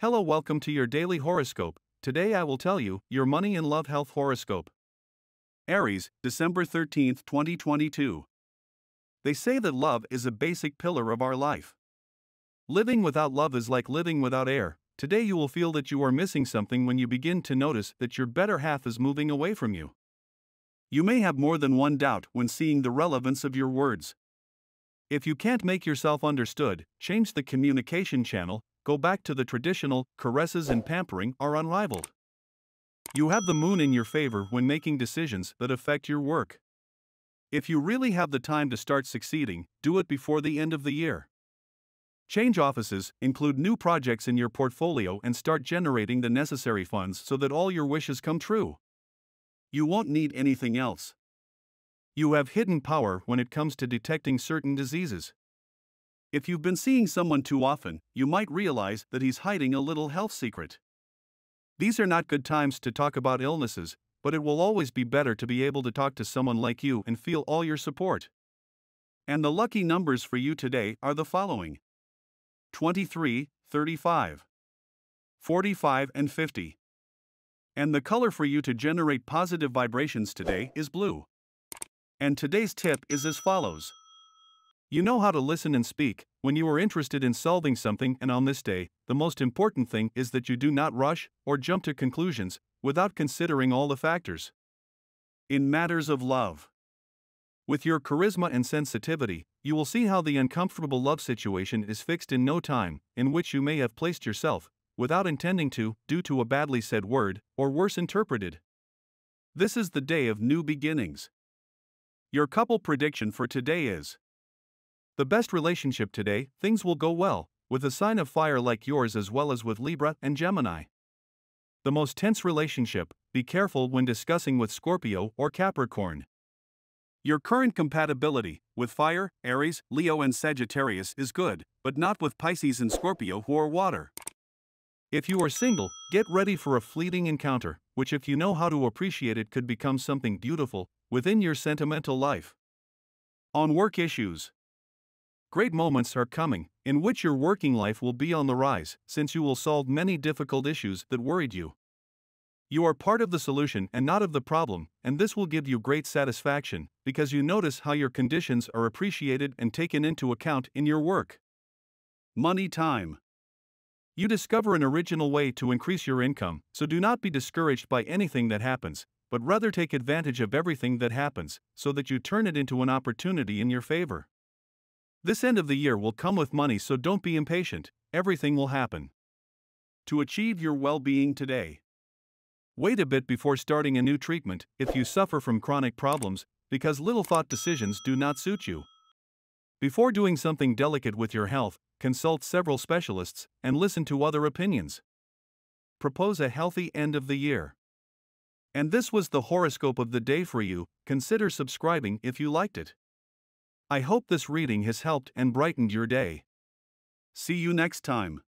Hello, welcome to your daily horoscope. Today I will tell you your money and love health horoscope. Aries, December 13, 2022. They say that love is a basic pillar of our life. Living without love is like living without air. Today you will feel that you are missing something when you begin to notice that your better half is moving away from you. You may have more than one doubt when seeing the relevance of your words. If you can't make yourself understood, change the communication channel. Go back to the traditional, caresses and pampering are unrivaled. You have the moon in your favor when making decisions that affect your work. If you really have the time to start succeeding, do it before the end of the year. Change offices, include new projects in your portfolio and start generating the necessary funds so that all your wishes come true. You won't need anything else. You have hidden power when it comes to detecting certain diseases. If you've been seeing someone too often, you might realize that he's hiding a little health secret. These are not good times to talk about illnesses, but it will always be better to be able to talk to someone like you and feel all your support. And the lucky numbers for you today are the following: 23, 35, 45, and 50. And the color for you to generate positive vibrations today is blue. And today's tip is as follows. You know how to listen and speak when you are interested in solving something, and on this day, the most important thing is that you do not rush or jump to conclusions without considering all the factors. In matters of love, with your charisma and sensitivity, you will see how the uncomfortable love situation is fixed in no time, in which you may have placed yourself, without intending to, due to a badly said word, or worse interpreted. This is the day of new beginnings. Your couple prediction for today is: the best relationship today, things will go well, with a sign of fire like yours as well as with Libra and Gemini. The most tense relationship, be careful when discussing with Scorpio or Capricorn. Your current compatibility, with fire, Aries, Leo and Sagittarius is good, but not with Pisces and Scorpio who are water. If you are single, get ready for a fleeting encounter, which if you know how to appreciate it could become something beautiful, within your sentimental life. On work issues, great moments are coming, in which your working life will be on the rise, since you will solve many difficult issues that worried you. You are part of the solution and not of the problem, and this will give you great satisfaction, because you notice how your conditions are appreciated and taken into account in your work. Money time. You discover an original way to increase your income, so do not be discouraged by anything that happens, but rather take advantage of everything that happens, so that you turn it into an opportunity in your favor. This end of the year will come with money, so don't be impatient, everything will happen. To achieve your well-being today, wait a bit before starting a new treatment if you suffer from chronic problems, because little thought decisions do not suit you. Before doing something delicate with your health, consult several specialists and listen to other opinions. Propose a healthy end of the year. And this was the horoscope of the day for you. Consider subscribing if you liked it. I hope this reading has helped and brightened your day. See you next time.